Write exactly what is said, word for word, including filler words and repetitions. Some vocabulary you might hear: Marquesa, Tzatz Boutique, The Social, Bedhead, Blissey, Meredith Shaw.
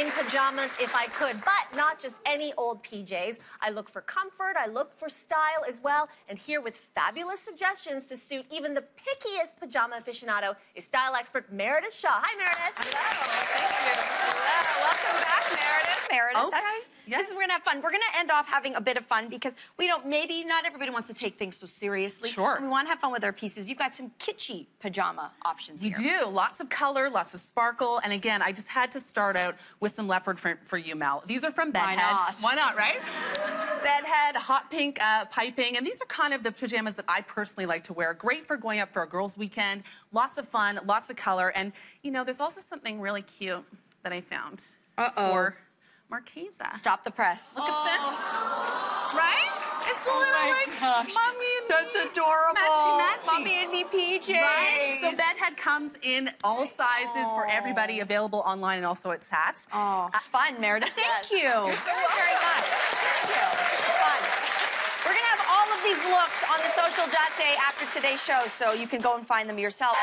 in pajamas if I could, but not just any old P Js. I look for comfort, I look for style as well, and here with fabulous suggestions to suit even the pickiest pajama aficionado is style expert Meredith Shaw. Hi, Meredith. Hello, thank you. Hello, welcome back, Meredith. Meredith, okay. That's, yes. This is, we're gonna have fun. We're gonna end off having a bit of fun because we don't, maybe not everybody wants to take things so seriously. Sure. We wanna have fun with our pieces. You've got some kitschy pajama options here. You do, lots of color, lots of sparkle, and again, I just had to start out with some leopard print for you, Mel. These are from Bedhead. Why not? Why not, right? Bedhead, hot pink uh, piping, and these are kind of the pajamas that I personally like to wear. Great for going up for a girls' weekend. Lots of fun, lots of color, and you know, there's also something really cute that I found Uh-oh. for Marquesa. Stop the press. Look oh. at this, right? It's a little oh like gosh. mommy and That's me. That's adorable. Matchy, matchy. Mommy and me P Js. Right? So Bedhead comes in all sizes oh. for everybody, available online and also at Tzatz. Oh, it's fun, Meredith. Thank yes. you. You're so welcome. Very much. Thank you. It's fun. We're gonna have all of these looks on the social dot today after today's show, so you can go and find them yourself.